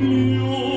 you.